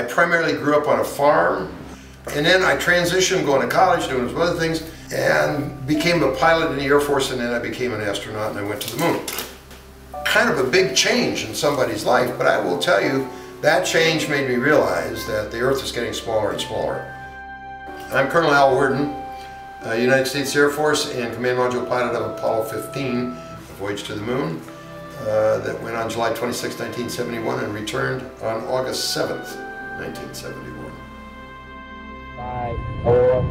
I primarily grew up on a farm, and then I transitioned going to college, doing some other things, and became a pilot in the Air Force, and then I became an astronaut and I went to the moon. Kind of a big change in somebody's life, but I will tell you, that change made me realize that the Earth is getting smaller and smaller. I'm Colonel Al Worden, United States Air Force and Command Module Pilot of Apollo 15, a voyage to the moon, that went on July 26, 1971 and returned on August 7th, 1971. 5, 4,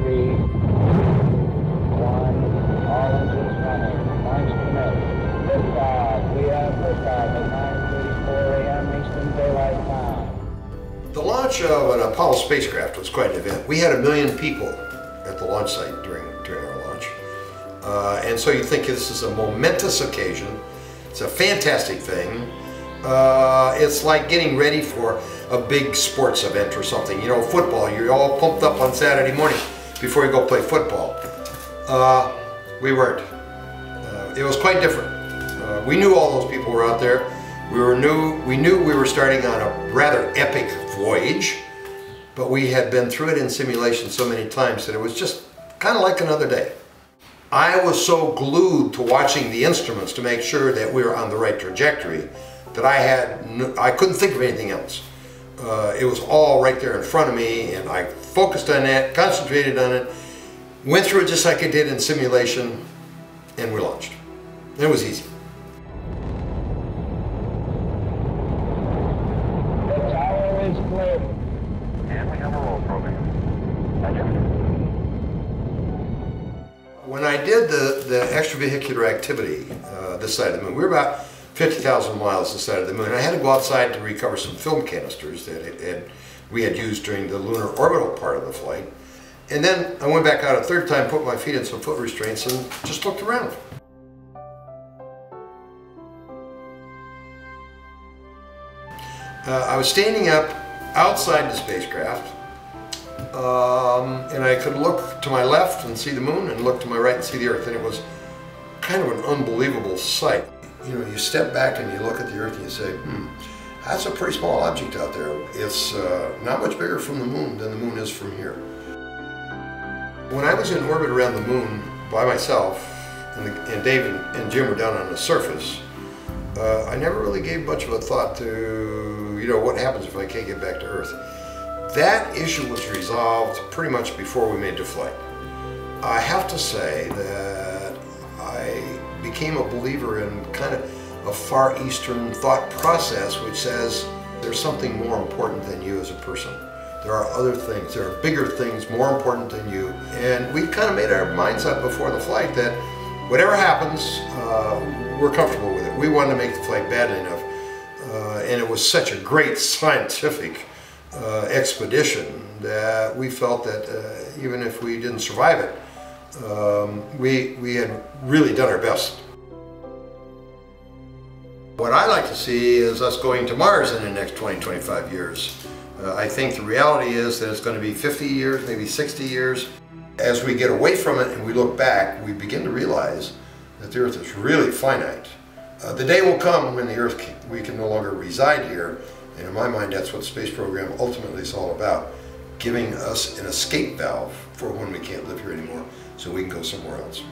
3, 2, 1, all engines running, launch commit. Liftoff, we have liftoff at 9:34 a.m. Eastern Daylight Time. The launch of an Apollo spacecraft was quite an event. We had 1 million people at the launch site during our launch. And so you think this is a momentous occasion. It's a fantastic thing. It's like getting ready for a big sports event or something. You know, football, you're all pumped up on Saturday morning before you go play football. We weren't. It was quite different. We knew all those people were out there. We knew we were starting on a rather epic voyage, but we had been through it in simulation so many times that it was just kind of like another day. I was so glued to watching the instruments to make sure that we were on the right trajectory that I couldn't think of anything else. It was all right there in front of me, and I focused on that, concentrated on it, went through it just like I did in simulation, and we launched. It was easy. The tower is clear. And we have a roll program. Roger. When I did the extravehicular activity this side of the moon, we were about 50,000 miles this side of the moon. I had to go outside to recover some film canisters that we had used during the lunar orbital part of the flight. And then I went back out a third time, put my feet in some foot restraints, and just looked around. I was standing up outside the spacecraft. And I could look to my left and see the moon, and look to my right and see the Earth, and it was kind of an unbelievable sight. You know, you step back and you look at the Earth and you say, that's a pretty small object out there. It's not much bigger from the moon than the moon is from here. When I was in orbit around the moon by myself, and Dave and Jim were down on the surface, I never really gave much of a thought to, you know, what happens if I can't get back to Earth. That issue was resolved pretty much before we made the flight. I have to say that I became a believer in kind of a Far Eastern thought process which says there's something more important than you as a person. There are other things, there are bigger things, more important than you. And we kind of made our minds up before the flight that whatever happens, we're comfortable with it. We wanted to make the flight badly enough. And it was such a great scientific expedition that we felt that even if we didn't survive it, we had really done our best. What I like to see is us going to Mars in the next 20, 25 years. I think the reality is that it's going to be 50 years, maybe 60 years. As we get away from it and we look back, we begin to realize that the Earth is really finite. The day will come when the Earth we can no longer reside here. And in my mind, that's what the space program ultimately is all about, giving us an escape valve for when we can't live here anymore so we can go somewhere else.